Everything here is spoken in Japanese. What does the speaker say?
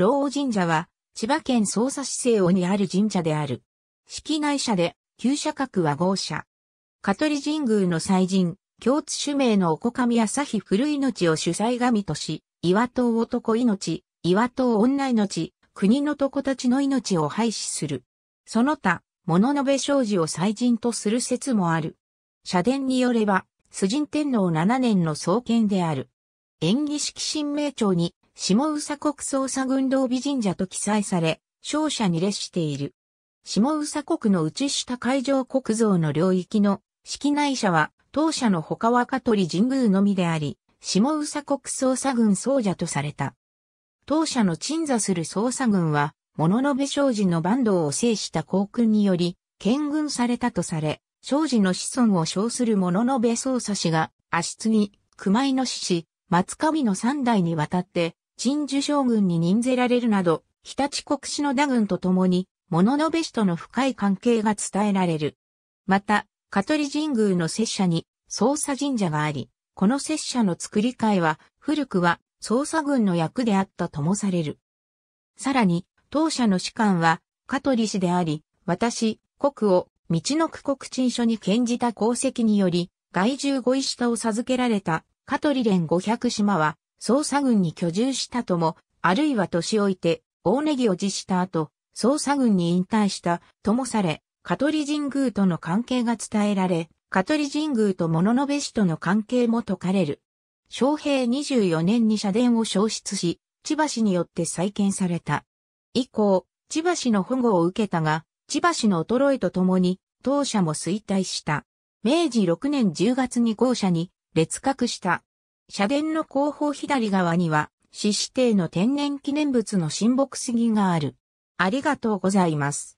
老王神社は、千葉県匝瑳市西尾にある神社である。式内社で、旧社格は郷社。香取神宮の祭神、京都主命の御神旭古命を主祭神とし、岩頭男命、岩頭女命、国の床たちの命を廃止する。その他、物部障子を祭神とする説もある。社伝によれば、崇神天皇7年の創建である。延喜式神名帳に、下総国匝瑳郡同備神社と記載され、商社に列している。下総国の内下海上国造の領域の式内社は、当社の他は香取神宮のみであり、下総国匝瑳郡総社とされた。当社の鎮座する匝瑳郡は、物部障子の坂東を制した功勲により、建郡されたとされ、障子の子孫を称する物部匝瑳氏が、足継ぎ、熊井の氏、松上の三代にわたって、鎮守将軍に任ぜられるなど、常陸国志野田郡と共に、物部氏との深い関係が伝えられる。また、香取神宮の摂社に、匝瑳神社があり、この摂社の作り替えは、古くは、匝瑳郡の役であったともされる。さらに、当社の士官は、香取氏であり、私、国を、みちのく国陳所に献じた功績により、外従御医下を授けられた、香取連500島は、匝瑳郡に居住したとも、あるいは年老いて、大値木を辞した後、匝瑳郡に引退した、ともされ、香取神宮との関係が伝えられ、香取神宮と物部氏との関係も解かれる。昭平24年に社殿を焼失し、千葉氏によって再建された。以降、千葉氏の保護を受けたが、千葉氏の衰えとともに、当社も衰退した。明治6年10月に郷社に、列閣した。社殿の後方左側には、市指定の天然記念物の神木杉がある。ありがとうございます。